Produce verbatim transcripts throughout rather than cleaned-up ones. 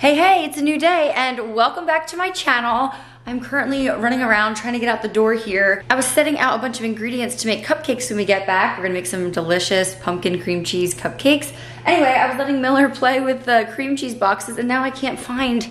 Hey, hey, it's a new day and welcome back to my channel. I'm currently running around trying to get out the door here. I was setting out a bunch of ingredients to make cupcakes when we get back. We're gonna make some delicious pumpkin cream cheese cupcakes. Anyway, I was letting Miller play with the cream cheese boxes and now I can't find,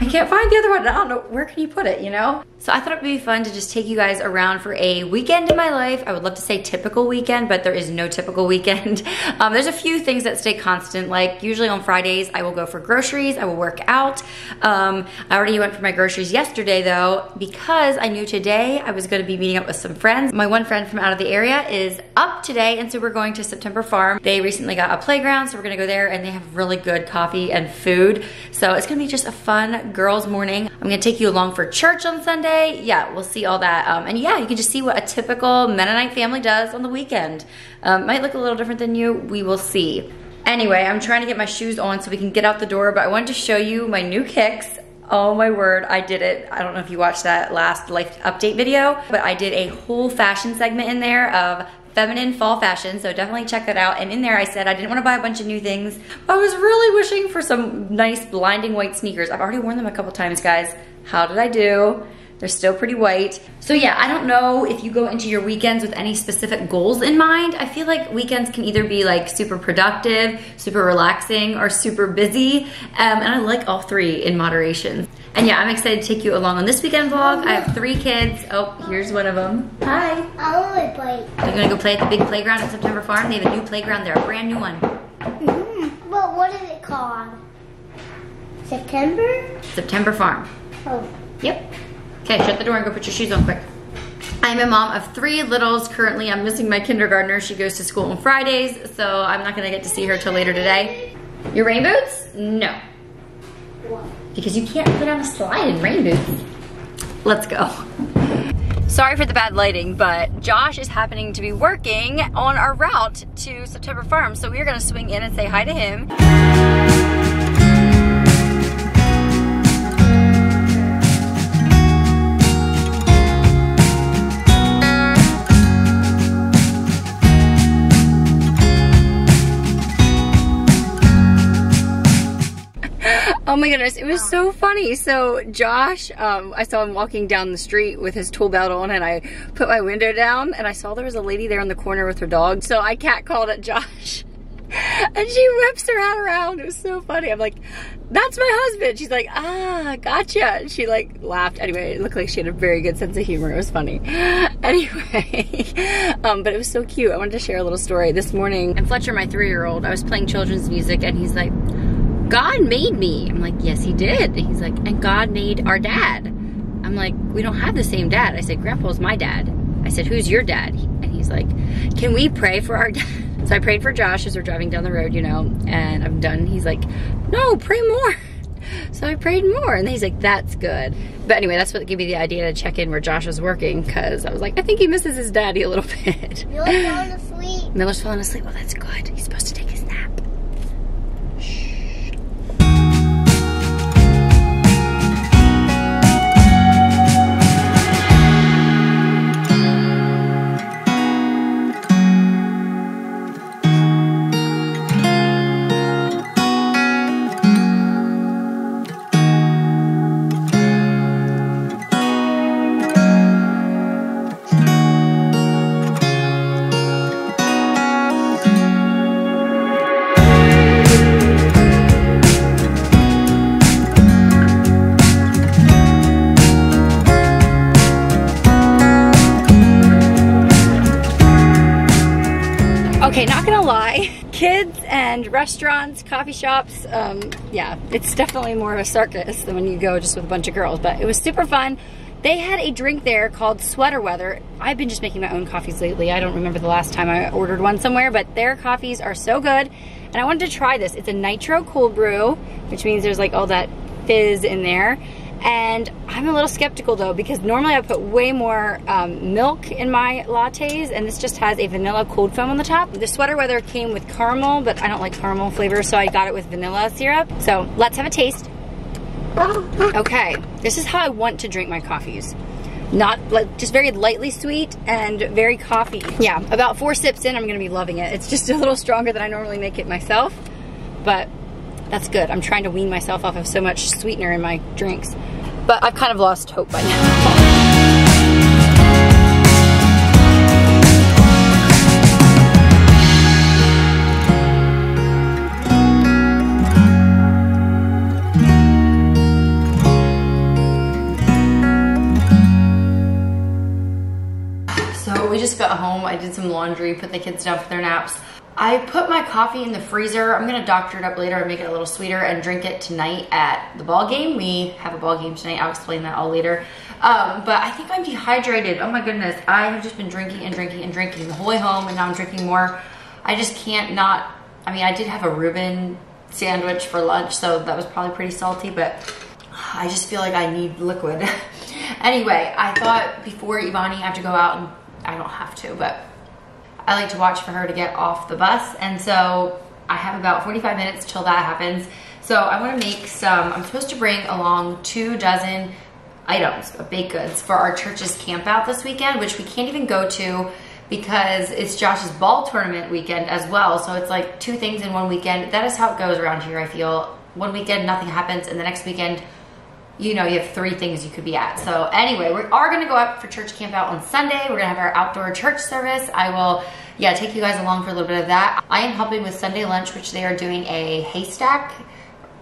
I can't find the other one. I don't know, where can you put it, you know? So I thought it'd be fun to just take you guys around for a weekend in my life. I would love to say typical weekend, but there is no typical weekend. Um, there's a few things that stay constant, like usually on Fridays, I will go for groceries, I will work out. Um, I already went for my groceries yesterday though, because I knew today I was gonna be meeting up with some friends. My one friend from out of the area is up today, and so we're going to September Farm. They recently got a playground, so we're gonna go there, and they have really good coffee and food. So it's gonna be just a fun girls' morning. I'm gonna take you along for church on Sunday. Yeah, we'll see all that. Um, and yeah, you can just see what a typical Mennonite family does on the weekend. Um, might look a little different than you, we will see. Anyway, I'm trying to get my shoes on so we can get out the door, but I wanted to show you my new kicks. Oh my word, I did it. I don't know if you watched that last life update video, but I did a whole fashion segment in there of feminine fall fashion, so definitely check that out. And in there I said I didn't want to buy a bunch of new things, but I was really wishing for some nice blinding white sneakers. I've already worn them a couple times, guys. How did I do? They're still pretty white. So yeah, I don't know if you go into your weekends with any specific goals in mind. I feel like weekends can either be like super productive, super relaxing, or super busy. Um, and I like all three in moderation. And yeah, I'm excited to take you along on this weekend vlog. I have three kids. Oh, here's one of them. Hi. I want to play. You're gonna go play at the big playground at September Farm? They have a new playground there, a brand new one. Mm-hmm. Well, what is it called? September? September Farm. Oh. Yep. Okay, shut the door and go put your shoes on quick. I'm a mom of three littles currently. I'm missing my kindergartner. She goes to school on Fridays, so I'm not gonna get to see her till later today. Your rain boots? No. Why? Because you can't put on a slide in rain boots. Let's go. Sorry for the bad lighting, but Josh is happening to be working on our route to September Farm, so we're gonna swing in and say hi to him. Oh my goodness, it was so funny. So Josh, um, I saw him walking down the street with his tool belt on, and I put my window down and I saw there was a lady there in the corner with her dog. So I catcalled at Josh and she whips her hat around. It was so funny. I'm like, that's my husband. She's like, ah, gotcha. And she like laughed. Anyway, it looked like she had a very good sense of humor. It was funny. Anyway, um, but it was so cute. I wanted to share a little story. This morning, and Fletcher, my three-year-old, I was playing children's music and he's like, God made me. I'm like, yes, he did. And he's like, and God made our dad. I'm like, we don't have the same dad. I said, Grandpa's my dad. I said, who's your dad? And he's like, can we pray for our dad? So I prayed for Josh as we're driving down the road, you know, and I'm done. He's like, no, pray more. So I prayed more, and then he's like, that's good. But anyway, that's what gave me the idea to check in where Josh was working, because I was like, I think he misses his daddy a little bit. Miller's falling asleep. Miller's falling asleep. Well, that's good. He's supposed to take his nap. Kids and restaurants, coffee shops, um, yeah, it's definitely more of a circus than when you go just with a bunch of girls, but it was super fun. They had a drink there called Sweater Weather. I've been just making my own coffees lately. I don't remember the last time I ordered one somewhere, but their coffees are so good, and I wanted to try this. It's a nitro cold brew, which means there's like all that fizz in there, and I'm a little skeptical though, because normally I put way more um, milk in my lattes, and this just has a vanilla cold foam on the top. The Sweater Weather came with caramel, but I don't like caramel flavor, so I got it with vanilla syrup. So let's have a taste. Okay, this is how I want to drink my coffees. Not like, just very lightly sweet and very coffee. Yeah, about four sips in, I'm gonna be loving it. It's just a little stronger than I normally make it myself, but that's good. I'm trying to wean myself off of so much sweetener in my drinks, but I've kind of lost hope by now. Got home, I did some laundry, put the kids down for their naps. I put my coffee in the freezer. I'm gonna doctor it up later and make it a little sweeter and drink it tonight at the ball game. We have a ball game tonight. I'll explain that all later. Um, but I think I'm dehydrated. Oh my goodness. I have just been drinking and drinking and drinking the whole way home, and now I'm drinking more. I just can't not, I mean, I did have a Reuben sandwich for lunch, so that was probably pretty salty, but I just feel like I need liquid. Anyway, I thought before Ivani, I have to go out and I don't have to, but I like to watch for her to get off the bus, and so I have about forty-five minutes till that happens. So I want to make some, I'm supposed to bring along two dozen items of baked goods for our church's camp out this weekend, which we can't even go to because it's Josh's ball tournament weekend as well. So it's like two things in one weekend. That is how it goes around here, I feel. One weekend nothing happens, and the next weekend, you know, you have three things you could be at. So anyway, we are gonna go up for church camp out on Sunday. We're gonna have our outdoor church service. I will, yeah, take you guys along for a little bit of that. I am helping with Sunday lunch, which they are doing a haystack,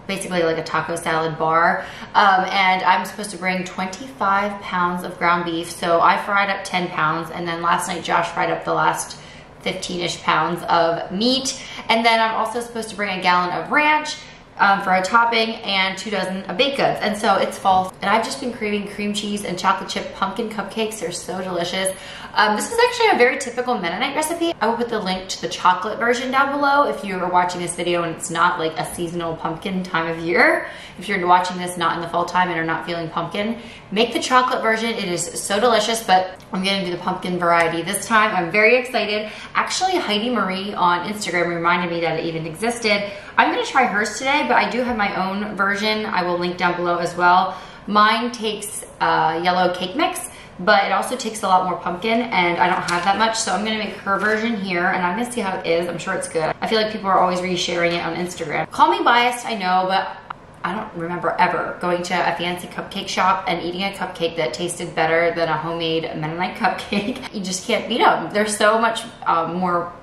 basically like a taco salad bar. Um, and I'm supposed to bring twenty-five pounds of ground beef. So I fried up ten pounds, and then last night Josh fried up the last fifteen-ish pounds of meat. And then I'm also supposed to bring a gallon of ranch, Um, for a topping, and two dozen of baked goods. And so it's fall, and I've just been craving cream cheese and chocolate chip pumpkin cupcakes. They're so delicious. Um, this is actually a very typical Mennonite recipe. I will put the link to the chocolate version down below if you are watching this video and it's not like a seasonal pumpkin time of year. If you're watching this not in the fall time and are not feeling pumpkin, make the chocolate version. It is so delicious, but I'm gonna do the pumpkin variety this time. I'm very excited. Actually, Heidi Marie on Instagram reminded me that it even existed. I'm gonna try hers today, but I do have my own version. I will link down below as well. Mine takes uh, yellow cake mix, but it also takes a lot more pumpkin, and I don't have that much, so I'm gonna make her version here, and I'm gonna see how it is. I'm sure it's good. I feel like people are always resharing it on Instagram. Call me biased, I know, but I don't remember ever going to a fancy cupcake shop and eating a cupcake that tasted better than a homemade Mennonite cupcake. You just can't beat them. They're so much um, more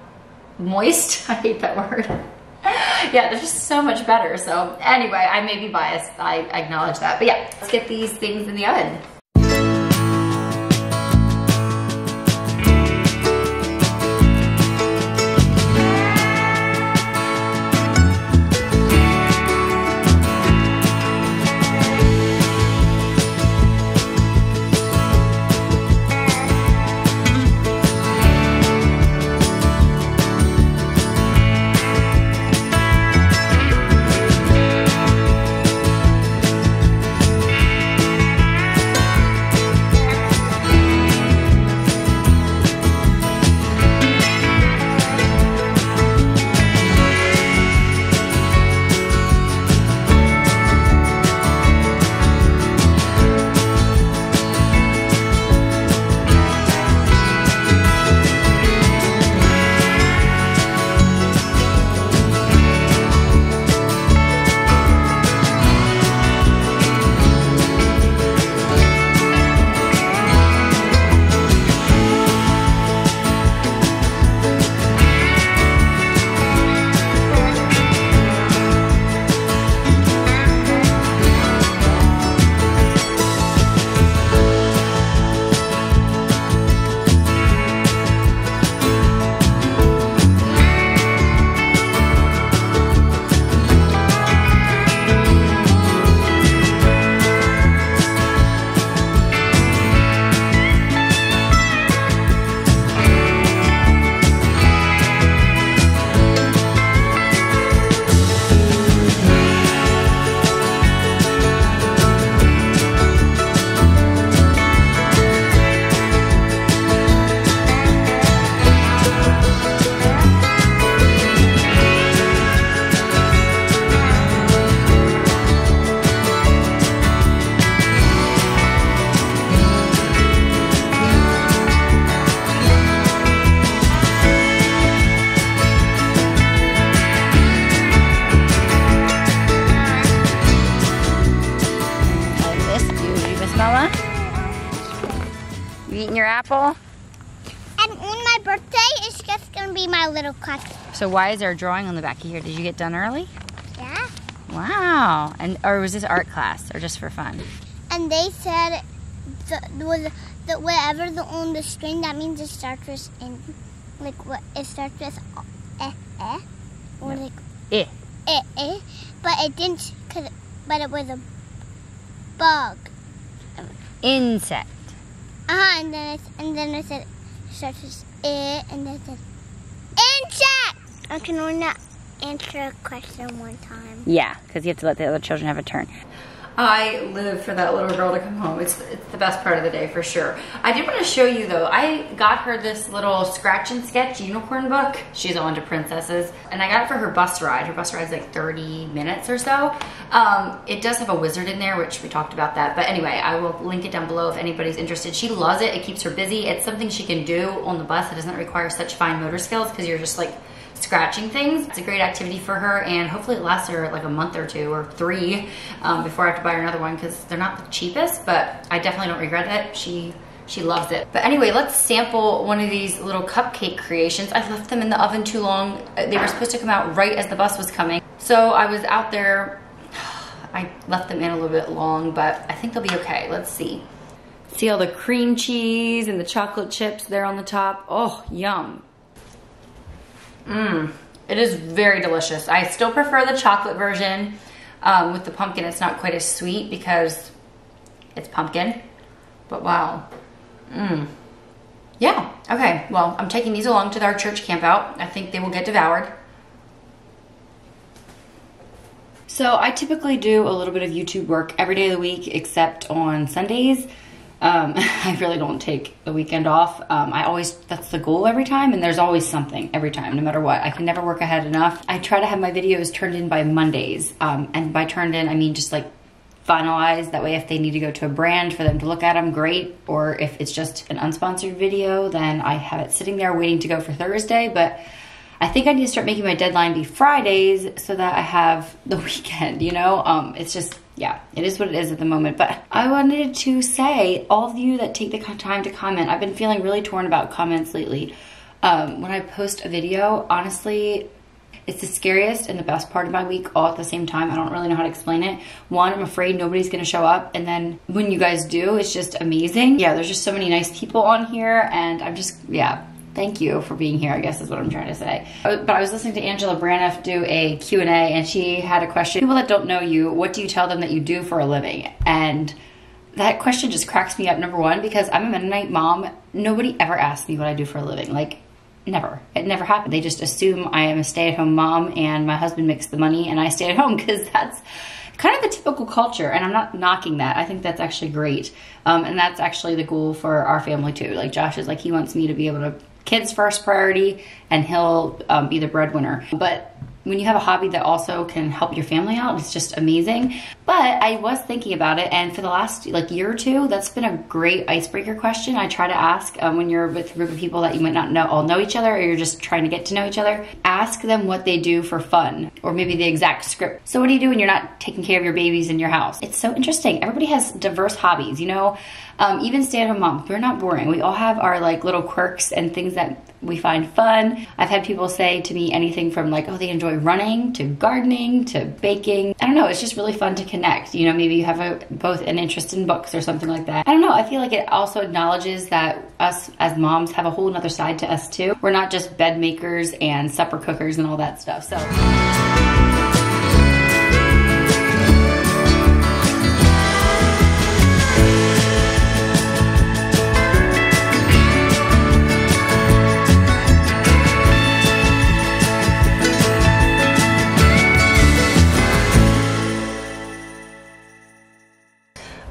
moist. I hate that word. Yeah, they're just so much better. So anyway, I may be biased. I acknowledge that. But yeah, let's get these things in the oven. your apple? And on my birthday, it's just going to be my little class. So why is there a drawing on the back of here? Did you get done early? Yeah. Wow. And or was this art class or just for fun? And they said the, the, whatever the on the screen, that means it starts with in, like what it starts with eh eh or no. like eh. eh eh, but it didn't. Cause but it was a bug. Insect. Uh huh. And then it, and then I said. Starts with it, and then it says, insect! I can only answer a question one time. Yeah, because you have to let the other children have a turn. I live for that little girl to come home. It's, it's the best part of the day for sure. I did want to show you though, I got her this little scratch and sketch unicorn book. She's all into princesses. And I got it for her bus ride. Her bus ride's like thirty minutes or so. Um, it does have a wizard in there, which we talked about that. But anyway, I will link it down below if anybody's interested. She loves it. It keeps her busy. It's something she can do on the bus. It doesn't require such fine motor skills because you're just like scratching things. It's a great activity for her, and hopefully it lasts her like a month or two or three um, before I have to buy her another one because they're not the cheapest, but I definitely don't regret it. She she loves it. But anyway, let's sample one of these little cupcake creations. I've left them in the oven too long. They were supposed to come out right as the bus was coming. So I was out there, I left them in a little bit long, but I think they'll be okay. Let's see. See all the cream cheese and the chocolate chips there on the top. Oh, yum. Mmm, it is very delicious. I still prefer the chocolate version um, with the pumpkin. It's not quite as sweet because it's pumpkin, but wow. Mmm. Yeah, okay, well, I'm taking these along to our church camp out. I think they will get devoured. So I typically do a little bit of YouTube work every day of the week except on Sundays. Um, I really don't take the weekend off. Um, I always, that's the goal every time, and there's always something every time, no matter what. I can never work ahead enough. I try to have my videos turned in by Mondays, um, and by turned in, I mean just like finalized. That way if they need to go to a brand for them to look at them, great. Or if it's just an unsponsored video, then I have it sitting there waiting to go for Thursday. But I think I need to start making my deadline be Fridays so that I have the weekend, you know? Um, it's just, yeah, it is what it is at the moment. But I wanted to say, all of you that take the time to comment, I've been feeling really torn about comments lately. Um, when I post a video, honestly, it's the scariest and the best part of my week all at the same time. I don't really know how to explain it. One, I'm afraid nobody's gonna show up, and then when you guys do, it's just amazing. Yeah, there's just so many nice people on here, and I'm just, yeah. Thank you for being here, I guess is what I'm trying to say. But I was listening to Angela Braniff do a Q and A, and she had a question. People that don't know you, what do you tell them that you do for a living? And that question just cracks me up, number one, because I'm a Mennonite mom. Nobody ever asks me what I do for a living, like never. It never happened. They just assume I am a stay-at-home mom and my husband makes the money and I stay at home because that's kind of the typical culture, and I'm not knocking that. I think that's actually great. Um, and that's actually the goal for our family too. Like Josh is like, he wants me to be able to kids first priority, and he'll um, be the breadwinner. But when you have a hobby that also can help your family out, it's just amazing. But I was thinking about it, and for the last like year or two, that's been a great icebreaker question. I try to ask um, when you're with a group of people that you might not know all know each other, or you're just trying to get to know each other, ask them what they do for fun, or maybe the exact script. So what do you do when you're not taking care of your babies in your house? It's so interesting. Everybody has diverse hobbies, you know? Um, even stay-at-home moms, we're not boring. We all have our like little quirks and things that we find fun. I've had people say to me anything from like, oh, they enjoy running to gardening to baking. I don't know, it's just really fun to connect. You know, maybe you have a, both an interest in books or something like that. I don't know, I feel like it also acknowledges that us as moms have a whole nother side to us too. We're not just bed makers and supper cookers and all that stuff, so.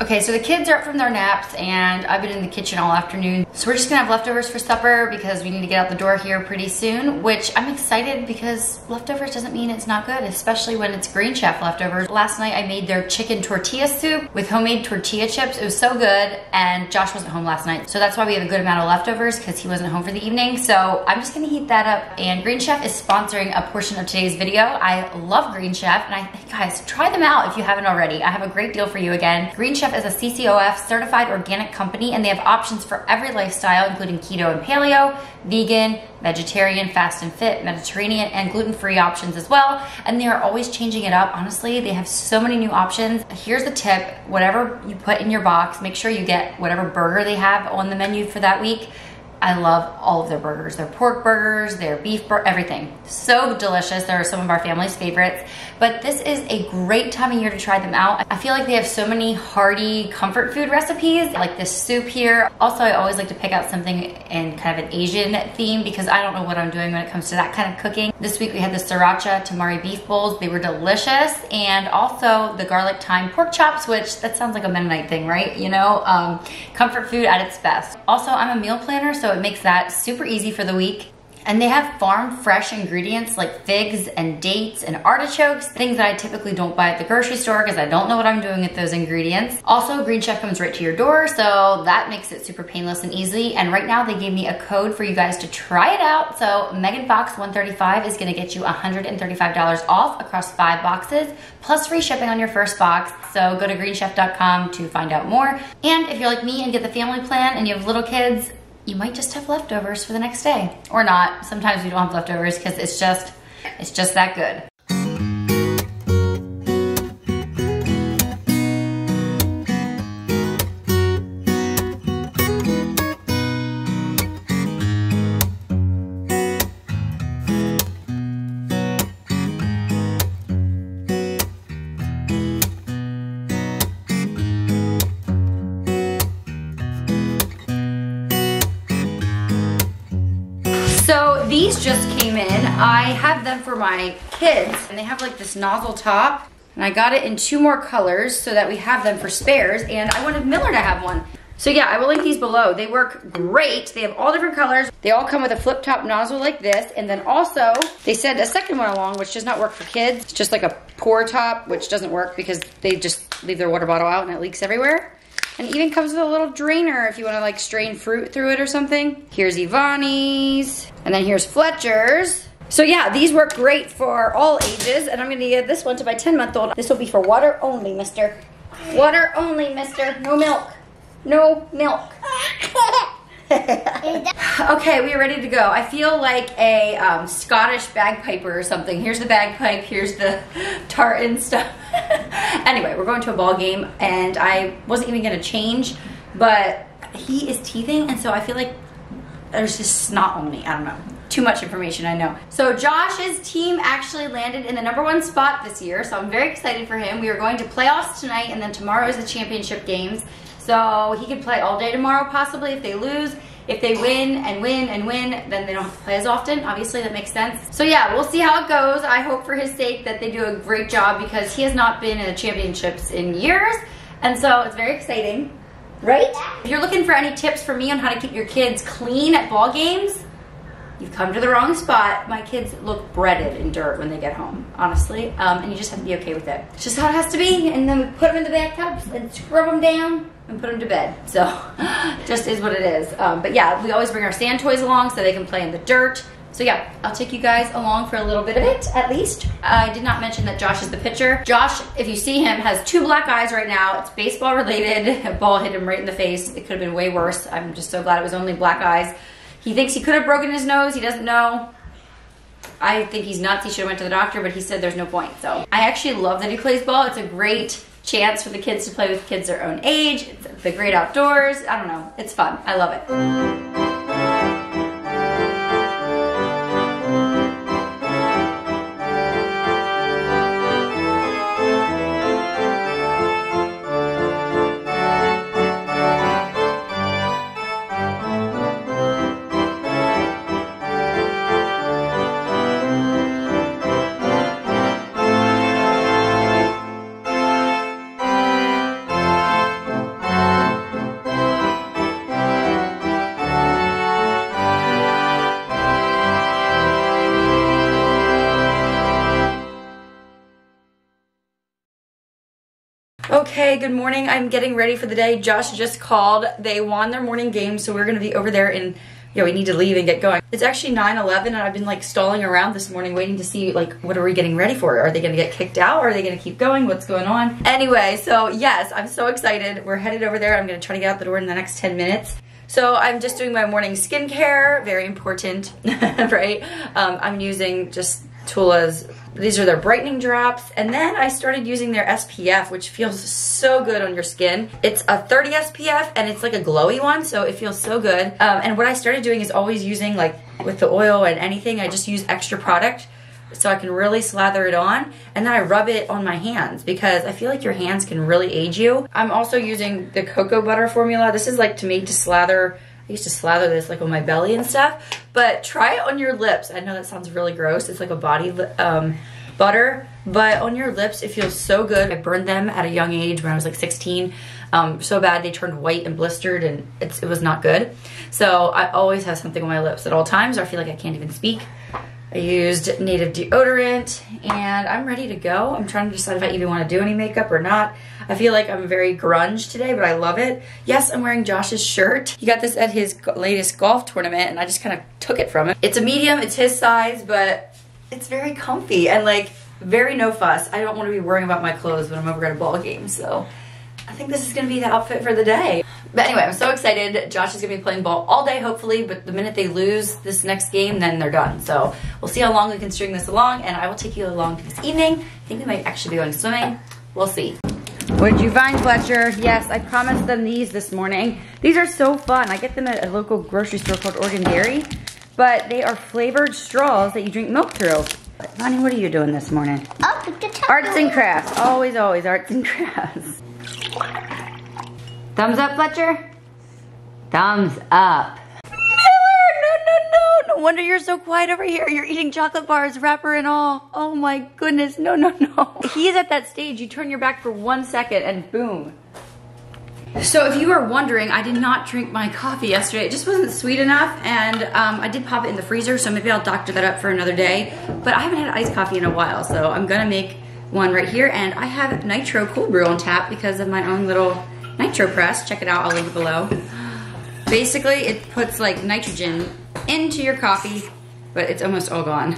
Okay, so the kids are up from their naps, and I've been in the kitchen all afternoon. So we're just gonna have leftovers for supper because we need to get out the door here pretty soon, which I'm excited because leftovers doesn't mean it's not good, especially when it's Green Chef leftovers. Last night I made their chicken tortilla soup with homemade tortilla chips. It was so good, and Josh wasn't home last night, so that's why we have a good amount of leftovers because he wasn't home for the evening. So I'm just gonna heat that up, and Green Chef is sponsoring a portion of today's video. I love Green Chef, and I guys, try them out if you haven't already. I have a great deal for you again. Green Chef Chef is a C C O F certified organic company, and they have options for every lifestyle, including keto and paleo, vegan, vegetarian, fast and fit, Mediterranean, and gluten-free options as well. And they are always changing it up. Honestly, they have so many new options. Here's the tip: whatever you put in your box, make sure you get whatever burger they have on the menu for that week. I love all of their burgers, their pork burgers, their beef burger, everything. So delicious. They're some of our family's favorites, but this is a great time of year to try them out. I feel like they have so many hearty comfort food recipes, like this soup here. Also, I always like to pick out something in kind of an Asian theme because I don't know what I'm doing when it comes to that kind of cooking. This week we had the sriracha tamari beef bowls. They were delicious. And also the garlic thyme pork chops, which that sounds like a Mennonite thing, right? You know, um, comfort food at its best. Also, I'm a meal planner, so it makes that super easy for the week. And they have farm fresh ingredients like figs and dates and artichokes, things that I typically don't buy at the grocery store because I don't know what I'm doing with those ingredients. Also, Green Chef comes right to your door, so that makes it super painless and easy. And right now they gave me a code for you guys to try it out. So Megan Fox one thirty-five is gonna get you one hundred thirty-five dollars off across five boxes, plus free shipping on your first box. So go to green chef dot com to find out more. And if you're like me and get the family plan and you have little kids, you might just have leftovers for the next day. Or not. Sometimes we don't have leftovers because it's just, it's just that good. So these just came in. I have them for my kids, and they have like this nozzle top, and I got it in two more colors so that we have them for spares, and I wanted Miller to have one. So yeah, I will link these below. They work great. They have all different colors. They all come with a flip top nozzle like this, and then also they sent a second one along, which does not work for kids. It's just like a pour top, which doesn't work because they just leave their water bottle out and it leaks everywhere. And it even comes with a little drainer if you want to like strain fruit through it or something. Here's Ivani's, and then here's Fletcher's. So yeah, these work great for all ages, and I'm gonna give this one to my ten month old. This will be for water only, mister. Water only, mister. No milk. No milk. Okay, we are ready to go. I feel like a um, Scottish bagpiper or something. Here's the bagpipe, here's the tartan stuff. Anyway, we're going to a ball game, and I wasn't even gonna change, but he is teething, and so I feel like there's just snot on me. I don't know. Too much information, I know. So Josh's team actually landed in the number one spot this year, so I'm very excited for him. We are going to playoffs tonight, and then tomorrow is the championship games. So he could play all day tomorrow, possibly, if they lose. If they win and win and win, then they don't have to play as often. Obviously, that makes sense. So yeah, we'll see how it goes. I hope for his sake that they do a great job because he has not been in the championships in years. And so it's very exciting, right? If you're looking for any tips for me on how to keep your kids clean at ball games, you've come to the wrong spot. My kids look breaded in dirt when they get home, honestly. Um, and you just have to be okay with it. It's just how it has to be. And then we put them in the bathtubs and scrub them down and put them to bed. So just is what it is. Um, but yeah, we always bring our sand toys along so they can play in the dirt. So yeah, I'll take you guys along for a little bit of it, at least. I did not mention that Josh is the pitcher. Josh, if you see him, has two black eyes right now. It's baseball related. A ball hit him right in the face. It could have been way worse. I'm just so glad it was only black eyes. He thinks he could have broken his nose. He doesn't know. I think he's nuts. He should have went to the doctor, but he said there's no point. So I actually love that he plays ball. It's a great chance for the kids to play with kids their own age. It's the great outdoors. I don't know. It's fun. I love it. Okay, good morning. I'm getting ready for the day. Josh just called. They won their morning game, so we're gonna be over there in yeah, we need to leave and get going. It's actually nine eleven and I've been like stalling around this morning waiting to see like, what are we getting ready for? Are they gonna get kicked out? Are they gonna keep going? What's going on? Anyway, so yes, I'm so excited. We're headed over there. I'm gonna try to get out the door in the next ten minutes. So I'm just doing my morning skincare, very important, right? Um, I'm using just Tula's, these are their brightening drops, and then I started using their S P F, which feels so good on your skin. It's a thirty S P F and it's like a glowy one, so it feels so good. Um, and what I started doing is always using, like with the oil and anything, I just use extra product so I can really slather it on, and then I rub it on my hands because I feel like your hands can really age you. I'm also using the cocoa butter formula. This is like to me to slather, I used to slather this like on my belly and stuff, but try it on your lips. I know that sounds really gross. It's like a body um, butter, but on your lips, it feels so good. I burned them at a young age when I was like sixteen, um, so bad they turned white and blistered, and it's, it was not good. So I always have something on my lips at all times, or I feel like I can't even speak. I used Native deodorant, and I'm ready to go. I'm trying to decide if I even want to do any makeup or not. I feel like I'm very grunge today, but I love it. Yes, I'm wearing Josh's shirt. He got this at his latest golf tournament, and I just kind of took it from him. It's a medium, it's his size, but it's very comfy and like very no fuss. I don't want to be worrying about my clothes when I'm over at a ball game, so I think this is going to be the outfit for the day. But anyway, I'm so excited. Josh is going to be playing ball all day, hopefully, but the minute they lose this next game, then they're done. So we'll see how long we can string this along, and I will take you along this evening. I think we might actually be going swimming. We'll see. What did you find, Fletcher? Yes, I promised them these this morning. These are so fun. I get them at a local grocery store called Oregon Dairy, but they are flavored straws that you drink milk through. Bonnie, what are you doing this morning? Oh, the guitar. Arts and crafts. Always, always arts and crafts. Thumbs up, Fletcher? Thumbs up. Miller, no, no, no. No wonder you're so quiet over here. You're eating chocolate bars, wrapper and all. Oh my goodness, no, no, no. He's at that stage. You turn your back for one second and boom. So if you were wondering, I did not drink my coffee yesterday. It just wasn't sweet enough, and um, I did pop it in the freezer, so maybe I'll doctor that up for another day. But I haven't had iced coffee in a while, so I'm gonna make one right here, and I have nitro cold brew on tap because of my own little nitro press. Check it out, I'll link it below. Basically, it puts like nitrogen into your coffee, but it's almost all gone.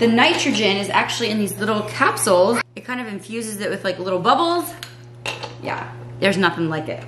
The nitrogen is actually in these little capsules. It kind of infuses it with like little bubbles. Yeah, there's nothing like it.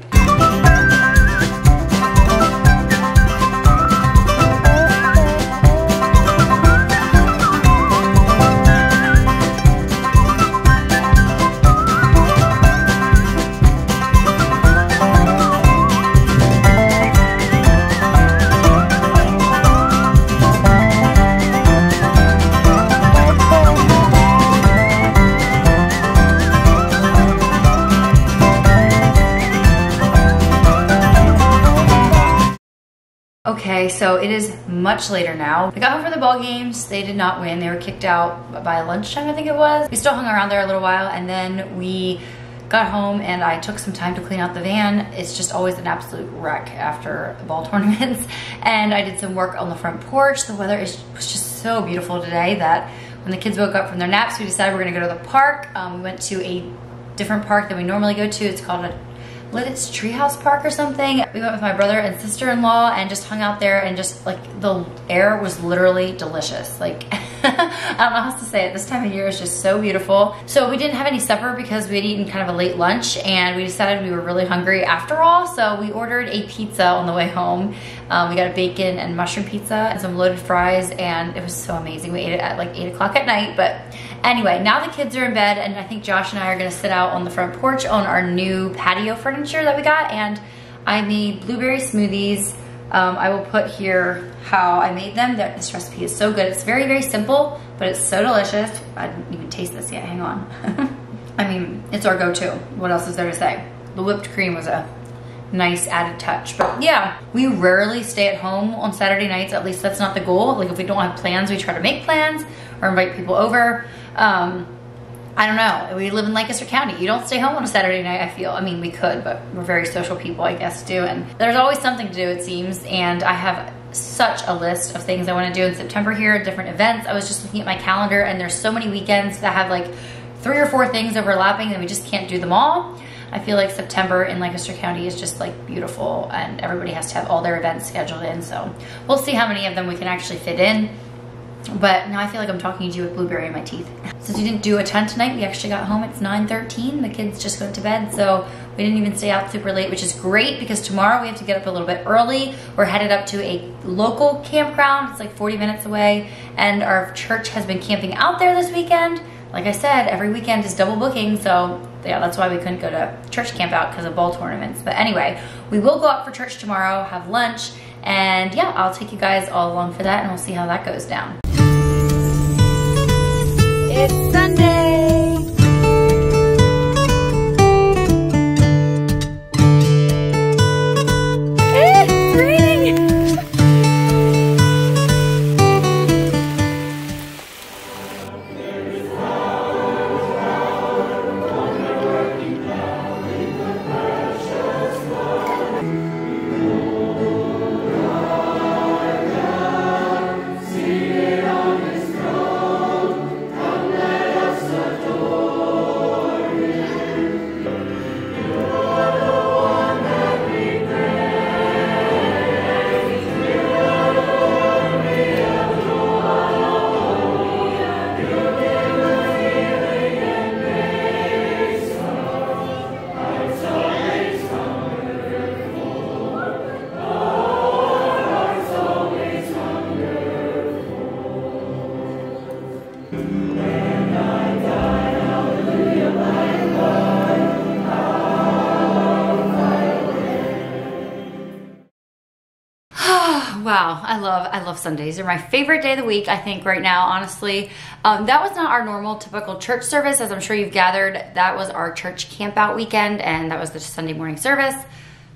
Okay, so it is much later now. I got home from the ball games. They did not win. They were kicked out by lunchtime, I think it was. We still hung around there a little while, and then we got home and I took some time to clean out the van. It's just always an absolute wreck after the ball tournaments. And I did some work on the front porch. The weather is, was just so beautiful today that when the kids woke up from their naps, we decided we're gonna go to the park. Um, we went to a different park than we normally go to. It's called a Lititz treehouse park or something. We went with my brother and sister-in-law and just hung out there, and just like the air was literally delicious. Like I don't know how else to say it. This time of year is just so beautiful. So we didn't have any supper because we had eaten kind of a late lunch, and we decided we were really hungry after all. So we ordered a pizza on the way home. Um, we got a bacon and mushroom pizza and some loaded fries, and it was so amazing. We ate it at like eight o'clock at night, but anyway, now the kids are in bed, and I think Josh and I are gonna sit out on the front porch on our new patio furniture that we got, and I made blueberry smoothies. Um, I will put here how I made them. This recipe is so good. It's very, very simple, but it's so delicious. I didn't even taste this yet, hang on. I mean, it's our go-to. What else is there to say? The whipped cream was a nice added touch, but yeah, we rarely stay at home on Saturday nights. At least that's not the goal. Like if we don't have plans, we try to make plans or invite people over. Um, I don't know, we live in Lancaster County. You don't stay home on a Saturday night, I feel. I mean, we could, but we're very social people, I guess, too. And there's always something to do, it seems. And I have such a list of things I wanna do in September here, different events. I was just looking at my calendar, and there's so many weekends that have like three or four things overlapping, and we just can't do them all. I feel like September in Lancaster County is just like beautiful, and everybody has to have all their events scheduled in, so we'll see how many of them we can actually fit in. But now I feel like I'm talking to you with blueberry in my teeth. Since we didn't do a ton tonight, we actually got home, it's nine thirteen, the kids just went to bed, so we didn't even stay out super late, which is great because tomorrow we have to get up a little bit early. We're headed up to a local campground, it's like forty minutes away, and our church has been camping out there this weekend. Like I said, every weekend is double booking, so yeah, that's why we couldn't go to church camp out because of ball tournaments. But anyway, we will go up for church tomorrow, have lunch, and yeah, I'll take you guys all along for that and we'll see how that goes down. It's Sunday. It's raining. Wow, I love I love Sundays. They're my favorite day of the week, I think, right now, honestly. Um, that was not our normal typical church service, as I'm sure you've gathered. That was our church camp out weekend, and that was the Sunday morning service.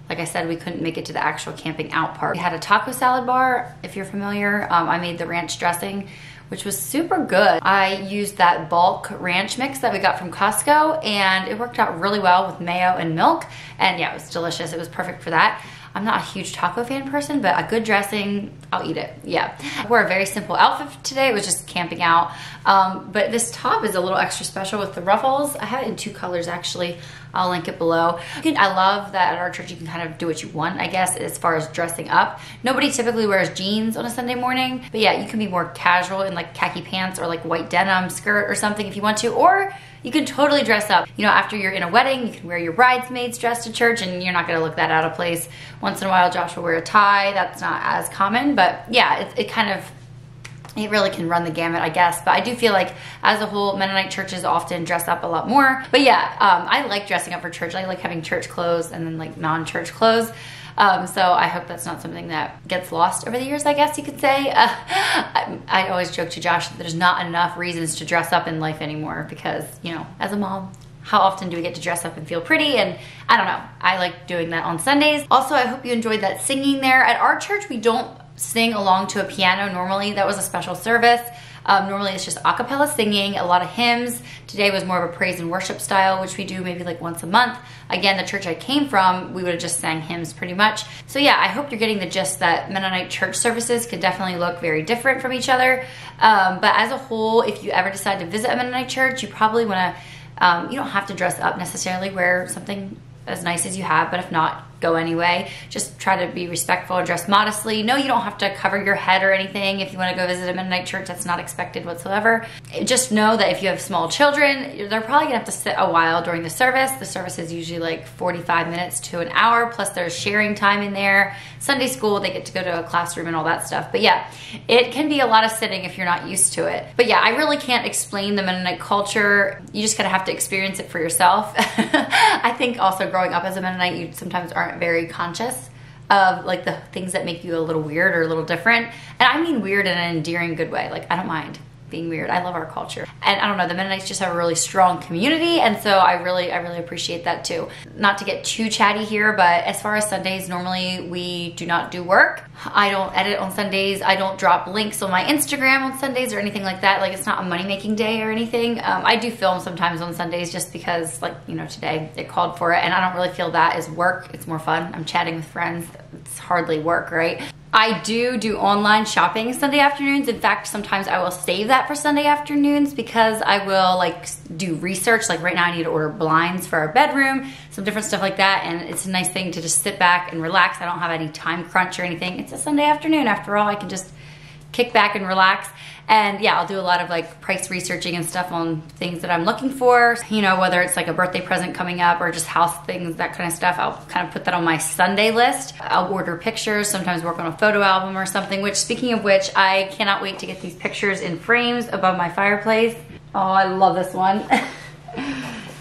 Like I said, we couldn't make it to the actual camping out part. We had a taco salad bar, if you're familiar. Um, I made the ranch dressing, which was super good. I used that bulk ranch mix that we got from Costco, and it worked out really well with mayo and milk. And yeah, it was delicious. It was perfect for that. I'm not a huge taco fan person, but a good dressing, I'll eat it, yeah. I wore a very simple outfit today. It was just camping out. Um, but this top is a little extra special with the ruffles. I had it in two colors, actually. I'll link it below. I love that at our church you can kind of do what you want, I guess, as far as dressing up. Nobody typically wears jeans on a Sunday morning, but yeah, you can be more casual in like khaki pants or like white denim skirt or something if you want to, or you can totally dress up. You know, after you're in a wedding, you can wear your bridesmaid's dress to church and you're not gonna look that out of place. Once in a while, Josh will wear a tie. That's not as common, but yeah, it, it kind of, it really can run the gamut, I guess. But I do feel like, as a whole, Mennonite churches often dress up a lot more. But yeah, um, I like dressing up for church. I like having church clothes and then like non-church clothes. Um, so I hope that's not something that gets lost over the years, I guess you could say. Uh, I, I always joke to Josh that there's not enough reasons to dress up in life anymore because, you know, as a mom, how often do we get to dress up and feel pretty? And I don't know, I like doing that on Sundays. Also, I hope you enjoyed that singing there. At our church, we don't sing along to a piano normally. That was a special service. Um, normally it's just a cappella singing, a lot of hymns. Today was more of a praise and worship style, which we do maybe like once a month. Again, the church I came from, we would have just sang hymns pretty much. So yeah, I hope you're getting the gist that Mennonite church services could definitely look very different from each other. Um, but as a whole, if you ever decide to visit a Mennonite church, you probably wanna, um, you don't have to dress up necessarily, wear something as nice as you have, but if not, go anyway. Just try to be respectful and dress modestly. No, you don't have to cover your head or anything. If you want to go visit a Mennonite church, that's not expected whatsoever. Just know that if you have small children, they're probably gonna have to sit a while during the service. The service is usually like forty-five minutes to an hour, plus there's sharing time in there. Sunday school, they get to go to a classroom and all that stuff. But yeah, it can be a lot of sitting if you're not used to it. But yeah, I really can't explain the Mennonite culture. You just kind of have to experience it for yourself. I think also growing up as a Mennonite, you sometimes aren't very conscious of like the things that make you a little weird or a little different. And I mean weird in an endearing good way. Like I don't mind being weird. I love our culture. And I don't know, the Mennonites just have a really strong community, and so I really, I really appreciate that too. Not to get too chatty here, but as far as Sundays, normally we do not do work. I don't edit on Sundays. I don't drop links on my Instagram on Sundays or anything like that. Like it's not a money-making day or anything. Um, I do film sometimes on Sundays just because, like, you know, today it called for it, and I don't really feel that is work. It's more fun. I'm chatting with friends. It's hardly work, right? I do do online shopping Sunday afternoons. In fact, sometimes I will save that for Sunday afternoons because I will like do research. Like right now I need to order blinds for our bedroom, some different stuff like that. And it's a nice thing to just sit back and relax. I don't have any time crunch or anything. It's a Sunday afternoon after all. I can just kick back and relax. And yeah, I'll do a lot of like price researching and stuff on things that I'm looking for. You know, whether it's like a birthday present coming up or just house things, that kind of stuff, I'll kind of put that on my Sunday list. I'll order pictures, sometimes work on a photo album or something, which speaking of which, I cannot wait to get these pictures in frames above my fireplace. Oh, I love this one.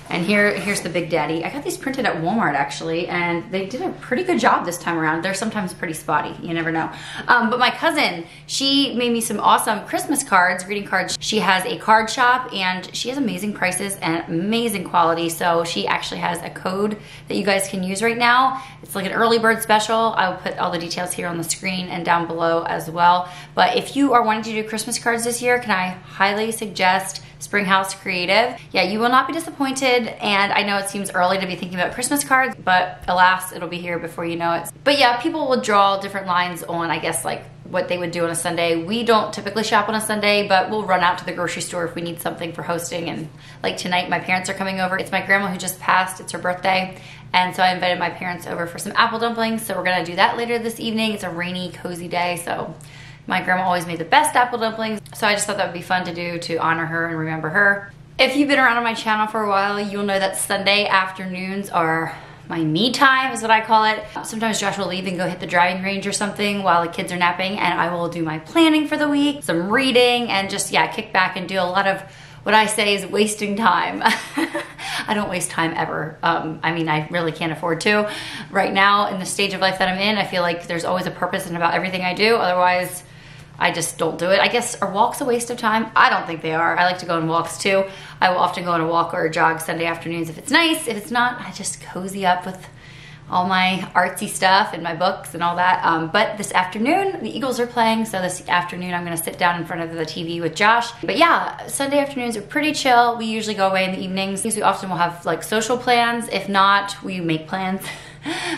And here, here's the Big Daddy. I got these printed at Walmart actually, and they did a pretty good job this time around. They're sometimes pretty spotty, you never know. Um, but my cousin, she made me some awesome Christmas cards, greeting cards. She has a card shop and she has amazing prices and amazing quality. So she actually has a code that you guys can use right now. It's like an early bird special. I will put all the details here on the screen and down below as well. But if you are wanting to do Christmas cards this year, can I highly suggest Springhouse Creative. Yeah, you will not be disappointed, and I know it seems early to be thinking about Christmas cards, but alas, it'll be here before you know it. But yeah, people will draw different lines on, I guess, like what they would do on a Sunday. We don't typically shop on a Sunday, but we'll run out to the grocery store if we need something for hosting. And like tonight, my parents are coming over. It's my grandma who just passed, it's her birthday. And so I invited my parents over for some apple dumplings. So we're gonna do that later this evening. It's a rainy, cozy day, so my grandma always made the best apple dumplings, so I just thought that would be fun to do to honor her and remember her. If you've been around on my channel for a while, you'll know that Sunday afternoons are my me time, is what I call it. Sometimes Josh will leave and go hit the driving range or something while the kids are napping, and I will do my planning for the week, some reading, and just, yeah, kick back and do a lot of what I say is wasting time. I don't waste time ever. Um, I mean, I really can't afford to. Right now, in the stage of life that I'm in, I feel like there's always a purpose in about everything I do, otherwise I just don't do it. I guess, are walks a waste of time? I don't think they are. I like to go on walks too. I will often go on a walk or a jog Sunday afternoons if it's nice. If it's not, I just cozy up with all my artsy stuff and my books and all that. Um, but this afternoon, the Eagles are playing, so this afternoon I'm gonna sit down in front of the T V with Josh. But yeah, Sunday afternoons are pretty chill. We usually go away in the evenings. We often will have like social plans. If not, we make plans.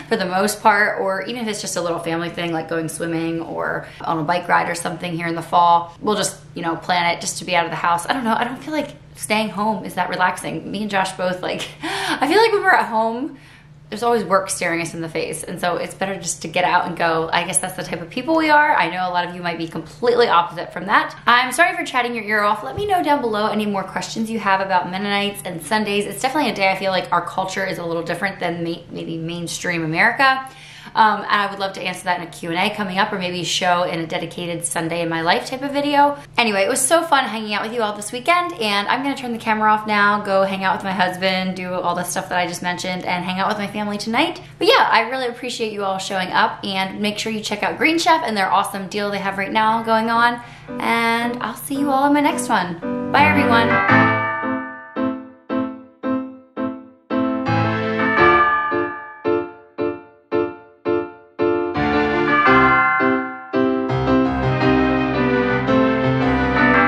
For the most part, or even if it's just a little family thing like going swimming or on a bike ride or something here in the fall, we'll just, you know, plan it just to be out of the house. I don't know, I don't feel like staying home is that relaxing. Me and Josh both, like, I feel like when we're at home, there's always work staring us in the face, and so it's better just to get out and go. I guess that's the type of people we are. I know a lot of you might be completely opposite from that. I'm sorry for chatting your ear off. Let me know down below any more questions you have about Mennonites and Sundays. It's definitely a day I feel like our culture is a little different than maybe mainstream America. Um, and I would love to answer that in a Q and A coming up, or maybe show in a dedicated Sunday in my life type of video. Anyway, it was so fun hanging out with you all this weekend, and I'm gonna turn the camera off now, go hang out with my husband, do all the stuff that I just mentioned, and hang out with my family tonight. But yeah, I really appreciate you all showing up, and make sure you check out Green Chef and their awesome deal they have right now going on, and I'll see you all in my next one. Bye everyone.